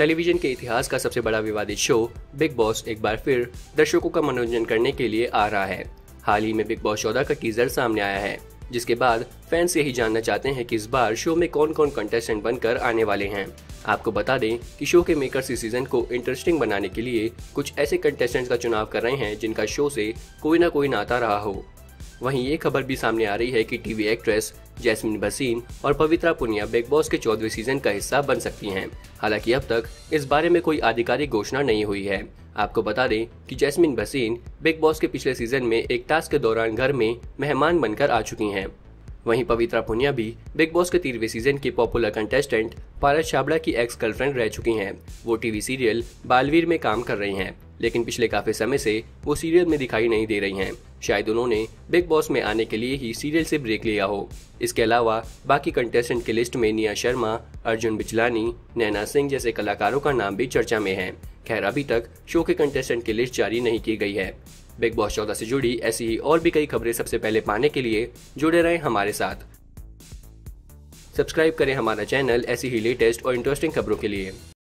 Television के इतिहास का सबसे बड़ा विवादित शो बिग बॉस एक बार फिर दर्शकों का मनोरंजन करने के लिए आ रहा है। हाल ही में बिग बॉस 14 का टीजर सामने आया है, जिसके बाद फैंस यही जानना चाहते हैं कि इस बार शो में कौन कौन कंटेस्टेंट बनकर आने वाले हैं। आपको बता दें कि शो के मेकर्स इस सीजन को इंटरेस्टिंग बनाने के लिए कुछ ऐसे कंटेस्टेंट्स का चुनाव कर रहे हैं जिनका शो से कोई नाता रहा हो। वहीं ये खबर भी सामने आ रही है कि टीवी एक्ट्रेस जैस्मीन भसीन और पवित्रा पुनिया बिग बॉस के 14वें सीजन का हिस्सा बन सकती हैं। हालांकि अब तक इस बारे में कोई आधिकारिक घोषणा नहीं हुई है। आपको बता दें कि जैस्मीन भसीन बिग बॉस के पिछले सीजन में एक टास्क के दौरान घर में मेहमान बनकर आ चुकी हैं। वहीं पवित्रा पुनिया भी बिग बॉस के 13वें सीजन की पॉपुलर कंटेस्टेंट पारस छाबड़ा की एक्स गर्लफ्रेंड रह चुकी हैं। वो टीवी सीरियल बालवीर में काम कर रही हैं, लेकिन पिछले काफी समय से वो सीरियल में दिखाई नहीं दे रही हैं। शायद उन्होंने बिग बॉस में आने के लिए ही सीरियल से ब्रेक लिया हो। इसके अलावा बाकी कंटेस्टेंट की लिस्ट में निया शर्मा, अर्जुन बिजलानी, नैना सिंह जैसे कलाकारों का नाम भी चर्चा में है। खैर अभी तक शो के कंटेस्टेंट की लिस्ट जारी नहीं की गई है। बिग बॉस 14 से जुड़ी ऐसी ही और भी कई खबरें सबसे पहले पाने के लिए जुड़े रहें हमारे साथ। सब्सक्राइब करें हमारा चैनल ऐसी ही लेटेस्ट और इंटरेस्टिंग खबरों के लिए।